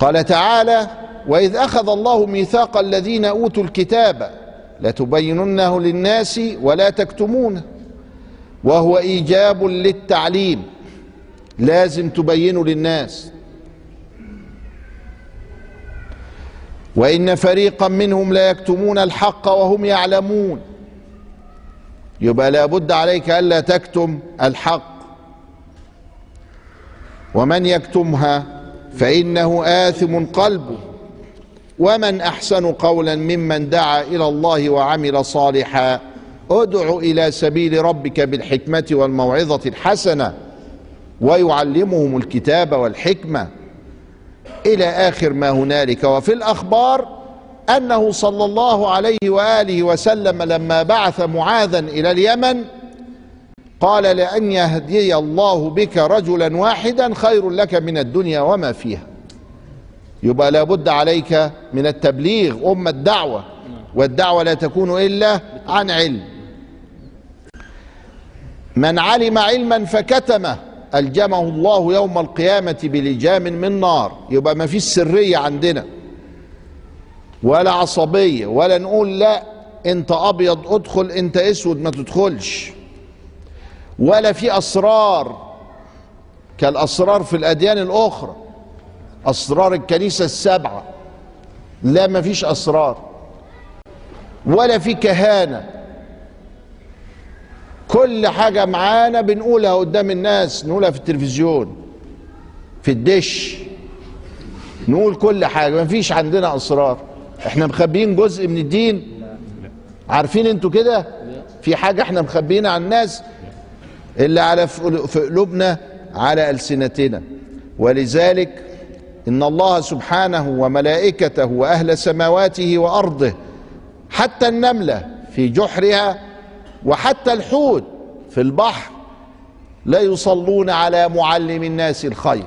قال تعالى: وإذ أخذ الله ميثاق الذين أوتوا الكتاب لتبيننه للناس ولا تكتمونه، وهو إيجاب للتعليم، لازم تبينه للناس. وإن فريقا منهم لا يكتمون الحق وهم يعلمون، يبقى لابد عليك ألا تكتم الحق، ومن يكتمها فإنه آثم قلبه، ومن أحسن قولا ممن دعا إلى الله وعمل صالحا، ادع إلى سبيل ربك بالحكمة والموعظة الحسنة ويعلمهم الكتاب والحكمة إلى آخر ما هنالك. وفي الأخبار أنه صلى الله عليه وآله وسلم لما بعث معاذا إلى اليمن قال: لأن يهدي الله بك رجلا واحدا خير لك من الدنيا وما فيها. يبقى لابد عليك من التبليغ، أم الدعوة، والدعوة لا تكون إلا عن علم. من علم علما فكتمه ألجمه الله يوم القيامة بلجام من نار. يبقى ما فيش سرية عندنا ولا عصبية، ولا نقول لا انت أبيض ادخل انت أسود ما تدخلش، ولا في أسرار كالأسرار في الأديان الأخرى، أسرار الكنيسة السبعة. لا، ما فيش أسرار ولا في كهانة، كل حاجة معانا بنقولها قدام الناس، نقولها في التلفزيون، في الدش، نقول كل حاجة، مفيش عندنا أسرار. احنا مخبيين جزء من الدين، عارفين انتوا كده في حاجة احنا مخبيينها عن الناس، اللي على في قلوبنا على ألسنتنا. ولذلك إن الله سبحانه وملائكته وأهل سماواته وأرضه، حتى النملة في جحرها وحتى الحوت في البحر، لا يصلون على معلم الناس الخير.